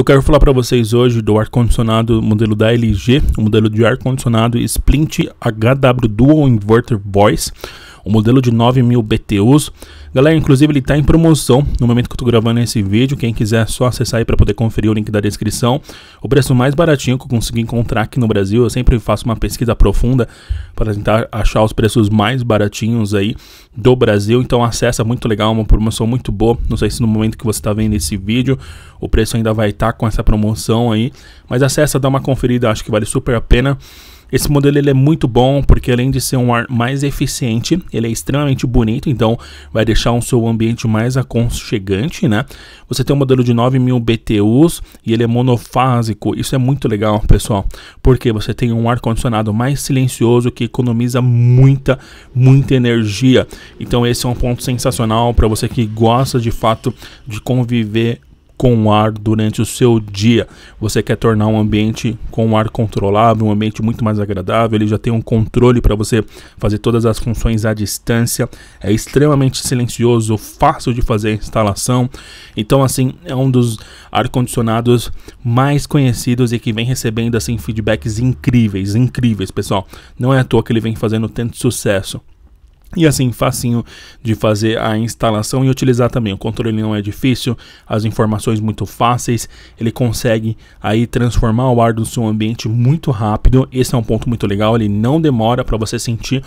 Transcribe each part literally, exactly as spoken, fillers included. Eu quero falar para vocês hoje do ar-condicionado modelo da L G, o modelo de ar-condicionado Splint H W Dual Inverter Voice, o modelo de nove mil B T Us. Galera, inclusive ele está em promoção no momento que eu estou gravando esse vídeo. Quem quiser é só acessar aí para poder conferir o link da descrição. O preço mais baratinho que eu consegui encontrar aqui no Brasil. Eu sempre faço uma pesquisa profunda para tentar achar os preços mais baratinhos aí do Brasil. Então acessa, muito legal, uma promoção muito boa. Não sei se no momento que você está vendo esse vídeo o preço ainda vai estar tá com essa promoção aí, mas acessa, dá uma conferida, acho que vale super a pena. Esse modelo ele é muito bom porque além de ser um ar mais eficiente, ele é extremamente bonito, então vai deixar o seu ambiente mais aconchegante, né? Você tem um modelo de nove mil B T Us e ele é monofásico, isso é muito legal, pessoal, porque você tem um ar-condicionado mais silencioso que economiza muita, muita energia. Então esse é um ponto sensacional para você que gosta de fato de conviver com o ar durante o seu dia. Você quer tornar um ambiente com ar controlável, um ambiente muito mais agradável, ele já tem um controle para você fazer todas as funções à distância, é extremamente silencioso, fácil de fazer a instalação. Então assim, é um dos ar-condicionados mais conhecidos e que vem recebendo assim feedbacks incríveis, incríveis, pessoal. Não é à toa que ele vem fazendo tanto sucesso. E assim, facinho de fazer a instalação e utilizar também. O controle não é difícil, as informações muito fáceis. Ele consegue aí transformar o ar do seu ambiente muito rápido. Esse é um ponto muito legal, ele não demora para você sentir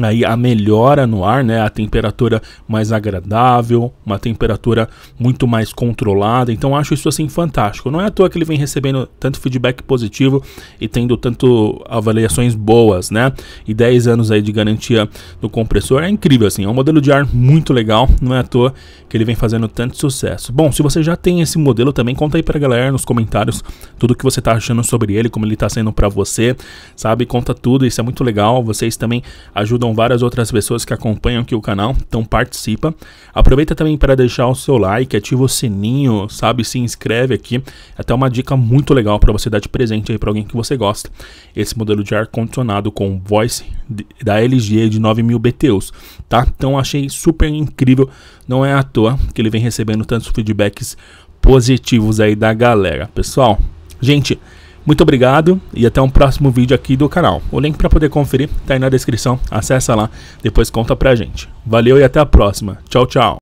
aí a melhora no ar, né? A temperatura mais agradável, uma temperatura muito mais controlada. Então acho isso assim fantástico. Não é à toa que ele vem recebendo tanto feedback positivo e tendo tanto avaliações boas, né? E dez anos aí de garantia do compressor. É incrível assim, é um modelo de ar muito legal, não é à toa que ele vem fazendo tanto sucesso. Bom, se você já tem esse modelo também, conta aí pra galera nos comentários tudo que você tá achando sobre ele, como ele tá sendo pra você, sabe? Conta tudo, isso é muito legal, vocês também ajudam várias outras pessoas que acompanham aqui o canal, então participa. Aproveita também para deixar o seu like, ativa o sininho, sabe? Se inscreve aqui, até uma dica muito legal pra você dar de presente aí pra alguém que você gosta. Esse modelo de ar condicionado com voice da L G de nove mil B T U, tá? Então achei super incrível, não é à toa que ele vem recebendo tantos feedbacks positivos aí da galera, pessoal. Gente, muito obrigado e até um próximo vídeo aqui do canal. O link para poder conferir tá aí na descrição, acessa lá, depois conta pra gente. Valeu e até a próxima, tchau, tchau.